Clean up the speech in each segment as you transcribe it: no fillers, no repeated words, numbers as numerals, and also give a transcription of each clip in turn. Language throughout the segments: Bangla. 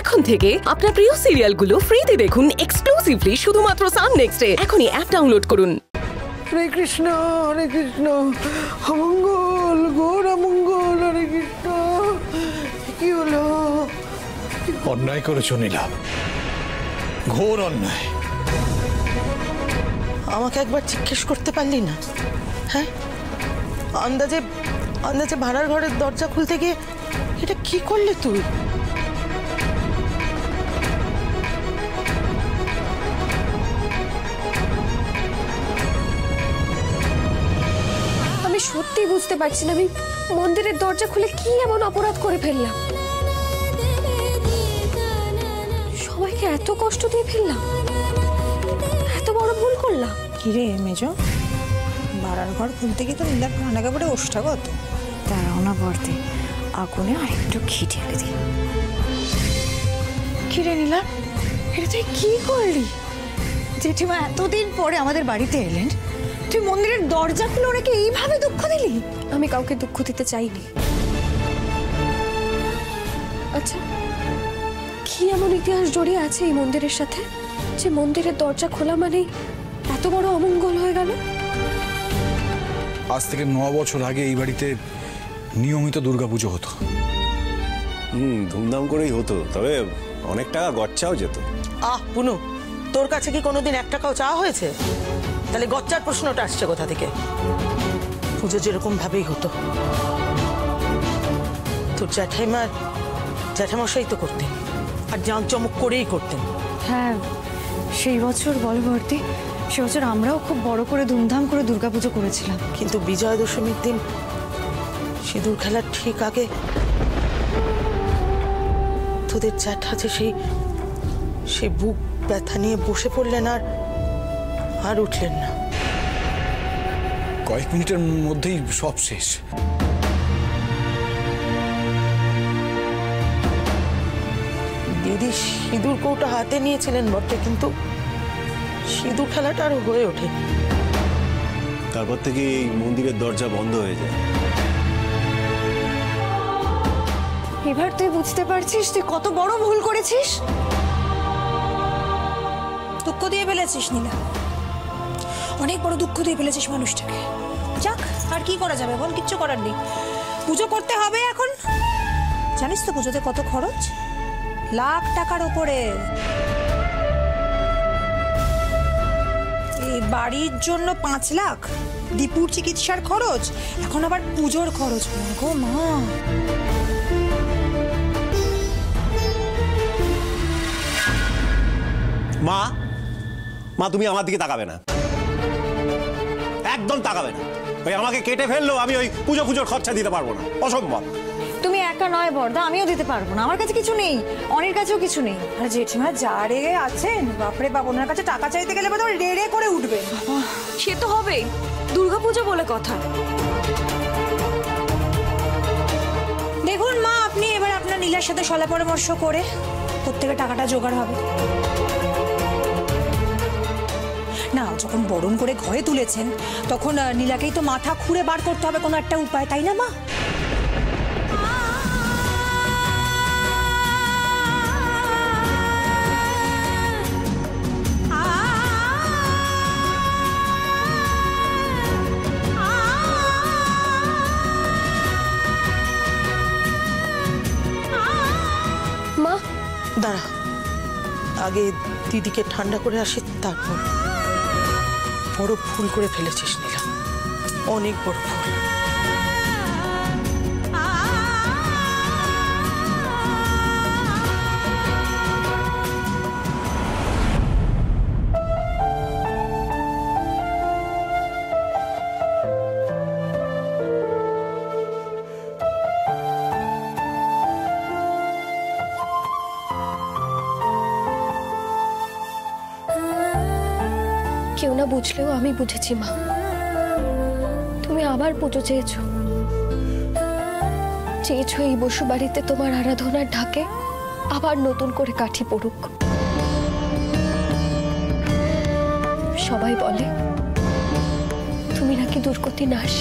এখন থেকে আপনার প্রিয় সিরিয়ালগুলো ফ্রিতে দেখুন এক্সক্লুসিভলি শুধুমাত্র সান নেক্সটে। এখনই অ্যাপ ডাউনলোড করুন। হরে কৃষ্ণ হরে কৃষ্ণ, অমঙ্গল ঘোর অমঙ্গল, হরে কৃষ্ণ। কি হলো? অন্যায় করেছো নীলা, ঘোর অন্যায়। আমাকে একবার জিজ্ঞেস করতে পারলি না? হ্যাঁ, আন্দাজে আন্দাজে ভাড়ার ঘরের দরজা খুলতে গিয়ে এটা কি করলি তুই? আমি সত্যি বুঝতে পারছি না আমি মন্দিরের দরজা খুলে কি এমন অপরাধ করে ফেললাম, সবাইকে এত কষ্ট দিয়ে ফেললাম, এত বড় ভুল করলাম। কি রে মেজ, ভাড়ার ঘর খুলতে গিয়ে তো নীলার কানা কাপড়ে ওষ্ঠাগত। দাঁড়াও না বর্তে, আগুনে আরেকটু ঘি ঢেলে দিই। কি রে নীলা, এটা তুই কি করলি? জেঠিমা এতদিন পরে আমাদের বাড়িতে এলেন, তুই মন্দিরের দরজা খুলে ওনাকে এইভাবে দুঃখ দিলি? আমি কাউকে দুঃখ দিতে চাইনি। আচ্ছা, কি এমন ইতিহাস জড়িয়ে আছে এই মন্দিরের সাথে যে মন্দিরের দরজা খোলা মানে এত বড় অমঙ্গল হয়ে গেল? আজ থেকে 9 বছর আগে এই বাড়িতে নিয়মিত দুর্গাপুজো হতো। ধুমধাম করেই হতো, তবে অনেক টাকা গচ্চাও যেত। আহ পুনু, তোর কাছে কি কোনোদিন 1 টাকাও চাওয়া হয়েছে? তাহলে গচ্চার প্রশ্নটা আসছে কোথা থেকে? পুজো যেরকম ভাবেই হতো, তোর জ্যাঠাইমার জ্যাঠামশাই তো করতেন, আর জাঁকজমক করেই করতেন। হ্যাঁ, সেই বছর বলবর্তী সে বছর আমরাও খুব বড় করে ধুমধাম করে দুর্গাপুজো করেছিলাম। কিন্তু বিজয়া দশমীর দিন সিঁদুর খেলার ঠিক আগে তোদের জ্যাঠা যে সেই বুক ব্যথা নিয়ে বসে পড়লেন, আর উঠলেন না। কয়েক মিনিটের মধ্যেই সব শেষ। দিদি সিঁদুর কৌটা হাতে নিয়েছিলেন বটে, কিন্তু সিঁদুর খেলাটা আর হয়ে ওঠেনি। তারপর থেকে এই মন্দিরের দরজা বন্ধ হয়ে যায়। এবার তুই বুঝতে পারছিস তুই কত বড় ভুল করেছিস? দুঃখ দিয়ে ফেলেছিস নীলা, অনেক বড় দুঃখ দিয়ে ফেলেছিস মানুষটাকে। যাক, আর কি করা যাবে বল, কিচ্ছু করার নেই, পুজো করতে হবে এখন। জানিস তো পুজোতে কত খরচ? লাখ টাকার উপরে। এই বাড়ির জন্য 5 লাখ, দীপুর চিকিৎসার খরচ, এখন আবার পুজোর খরচ। গো মা, মা মা তুমি আমার দিকে তাকাবে না, একদম তাকাবে না। ওই আমাকে কেটে ফেললো, আমি ওই পুজোর খরচা দিতে পারবো না, অসম্ভব। তুমি একা নয় বর্দা, আমিও দিতে পারবো না, আমার কাছে কিছু নেই, অনির কাছেও কিছু নেই। আর জেঠিমা যারে আছেন, বাপরে বাপ, ওনার কাছে টাকা চাইতে গেলে বোধ রেড়ে করে উঠবে। সে তো হবেই, দুর্গাপুজো বলে কথা। দেখুন মা, আপনি এবার আপনার নীলার সাথে সলা পরামর্শ করে প্রত্যেকে টাকাটা জোগাড় হবে না? যখন বরণ করে ঘরে তুলেছেন তখন নীলাকেই তো মাথা খুঁড়ে বার করতে হবে কোনো একটা উপায়, তাই না মা? মা দাঁড়া, আগে দিদিকে ঠান্ডা করে আসি, তারপর। বড় ভুল করে ফেলেছিস নীলা, অনেক বড় ভুল। কেউ না বুঝলেও আমি বুঝেছি মা, তুমি আবার পুজো চেয়েছো এই বসু বাড়িতে তোমার আরাধনার ঢাকে আবার নতুন করে কাঠি পড়ুক। সবাই বলে তুমি নাকি দুর্গতি নাশ,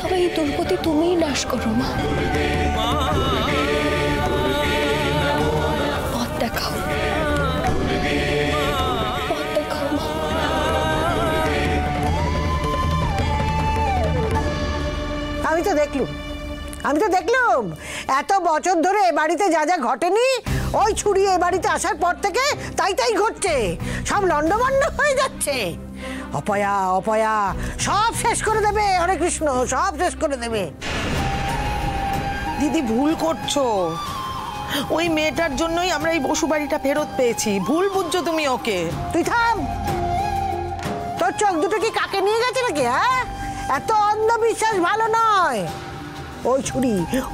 তবে এই দুর্গতি তুমিই নাশ করো মা। আমি তো দেখলাম এত বছর ধরে এ বাড়িতে যা যা ঘটেনি ওই ছুরি এ বাড়িতে আসার পর থেকে তাই তাই ঘটছে, সব লন্ডভন্ড হয়ে যাচ্ছে। অপয়া অপয়া সব শেষ করে দেবে, হরে কৃষ্ণ সব শেষ করে দেবে। দিদি ভুল করছো, ওই মেয়েটার জন্যই আমরা এই বসু বাড়িটা ফেরত পেয়েছি, ভুল বুঝছো তুমি ওকে। তুই থাম, তোর চোখ দুটো কি কাকে নিয়ে গেছে নাকি? হ্যাঁ, এত অন্ধবিশ্বাস ভালো নয়।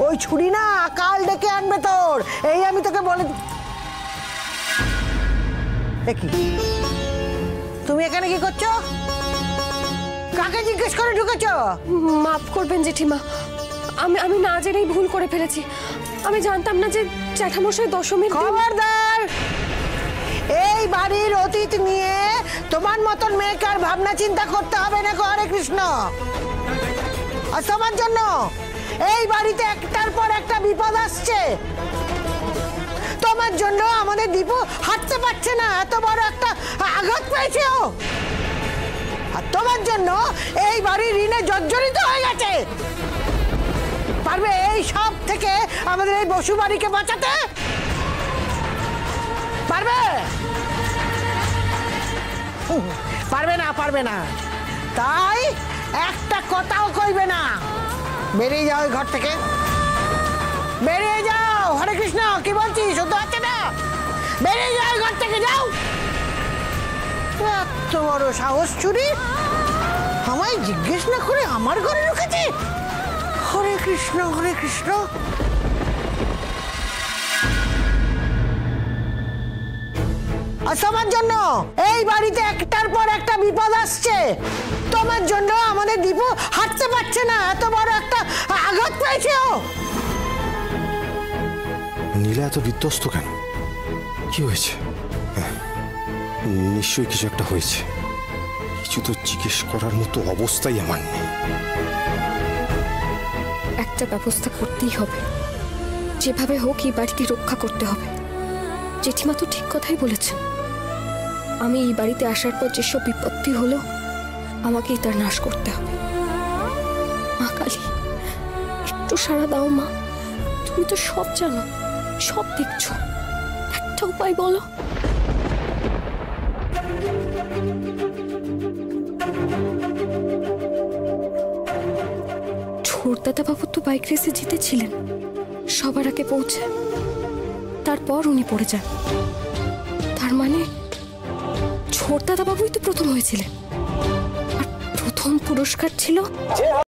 ওই ছুরি না কাল ডেকে আনবে তোর, এই আমি তোকে বলে। তুমি এখানে কি করছো? কাকে জিজ্ঞেস করে ঢুকেছো? মাফ করবেন জেঠিমা, আমি না জেনেই ভুল করে ফেলেছি। আমি জানতাম না যে জ্যাঠামশাই দশমীর দিন। খবরদার, এই বাড়ির অতীত নিয়ে তোমার মতন মেয়েকার ভাবনা চিন্তা করতে হবে না। হরে কৃষ্ণ, আর তোমার জন্য এই বাড়িতে একটার পর একটা বিপদ আসছে। তোমার জন্য আমাদের দীপু হাঁটতে পারছে না, এত বড় একটা আঘাত পেয়েছে ও। আর তোমার জন্য এই বাড়ির ঋণে জর্জরিত হয়ে গেছে। পারবে এই সব থেকে আমাদের এই বসু বাড়িকে বাঁচাতে? পারবে? পারবে না, পারবে না। তাই একটা কথাও কইবে না, বেরিয়ে যাও ঘর থেকে, বেরিয়ে যাও। হরে কৃষ্ণ, কি বলছি শুনতে পাচ্ছে না? বেরিয়ে যাও ঘর থেকে, যাও। এত বড় সাহস চুরি, আমায় জিজ্ঞেস না করে আমার ঘরে ঢুকেছে। হরে কৃষ্ণ, হরে কৃষ্ণ। তোমার জন্য এই বাড়িতে একটার পর একটা বিপদ আসছে। তোমার জন্য আমাদের দীপু হাঁটতে পারছে না, এত বড় একটা আঘাত পেয়েছে ও। নীলা এত বিধ্বস্ত কেন? কি হয়েছে? নিশ্চয়ই কিছু একটা হয়েছে, কিছু তো জিজ্ঞেস করার মতো অবস্থাই আমার নেই। একটা ব্যবস্থা করতেই হবে, যেভাবে হোক এই বাড়িটি রক্ষা করতে হবে। জেঠিমা তো ঠিক কথাই বলেছেন, আমি এই বাড়িতে আসার পর যেসব বিপত্তি হলো আমাকেই তার নাশ করতে হবে। মা কালী একটু সাড়া দাও মা, তুমি তো সব জানো, সব দেখছো, একটা উপায় বলো। ছোটদাদাবাবু তো বাইক রেসে জিতেছিলেন, সবার আগে পৌঁছে তারপর উনি পড়ে যান। তার মানে ছোটদাদাবাবুই তো প্রথম হয়েছিলেন, আর প্রথম পুরস্কার ছিল